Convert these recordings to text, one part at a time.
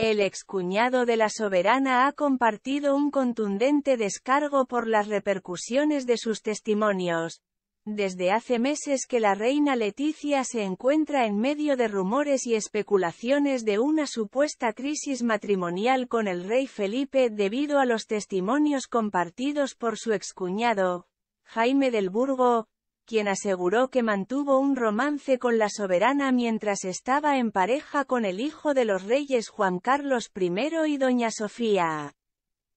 El excuñado de la soberana ha compartido un contundente descargo por las repercusiones de sus testimonios. Desde hace meses que la reina Letizia se encuentra en medio de rumores y especulaciones de una supuesta crisis matrimonial con el rey Felipe debido a los testimonios compartidos por su excuñado, Jaime del Burgo, quien aseguró que mantuvo un romance con la soberana mientras estaba en pareja con el hijo de los reyes Juan Carlos I y Doña Sofía.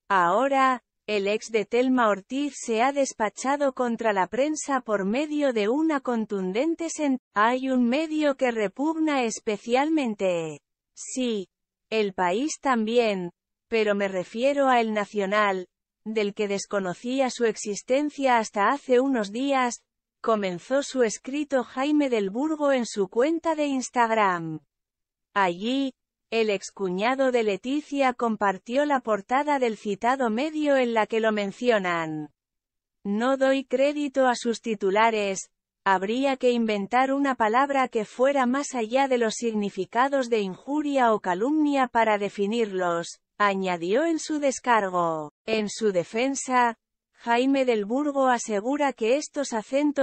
Ahora, el ex de Telma Ortiz se ha despachado contra la prensa por medio de una contundente sentencia. Hay un medio que repugna especialmente. Sí, El País también, pero me refiero a El Nacional, del que desconocía su existencia hasta hace unos días, comenzó su escrito Jaime del Burgo en su cuenta de Instagram. Allí, el excuñado de Letizia compartió la portada del citado medio en la que lo mencionan. No doy crédito a sus titulares, habría que inventar una palabra que fuera más allá de los significados de injuria o calumnia para definirlos, añadió en su descargo. En su defensa, Jaime del Burgo asegura que estos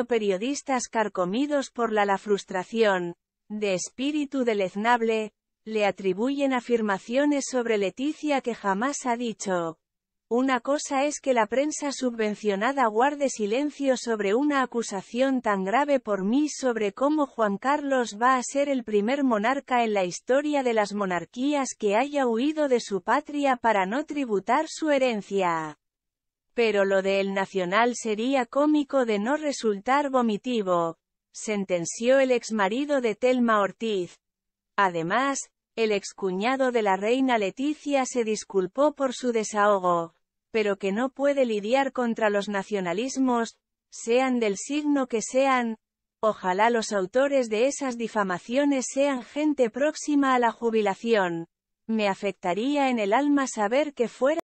periodistas carcomidos por la frustración, de espíritu deleznable, le atribuyen afirmaciones sobre Letizia que jamás ha dicho. Una cosa es que la prensa subvencionada guarde silencio sobre una acusación tan grave por mí sobre cómo Juan Carlos va a ser el primer monarca en la historia de las monarquías que haya huido de su patria para no tributar su herencia. Pero lo de El Nacional sería cómico de no resultar vomitivo, sentenció el exmarido de Telma Ortiz. Además, el excuñado de la reina Letizia se disculpó por su desahogo, pero que no puede lidiar contra los nacionalismos, sean del signo que sean. Ojalá los autores de esas difamaciones sean gente próxima a la jubilación. Me afectaría en el alma saber que fuera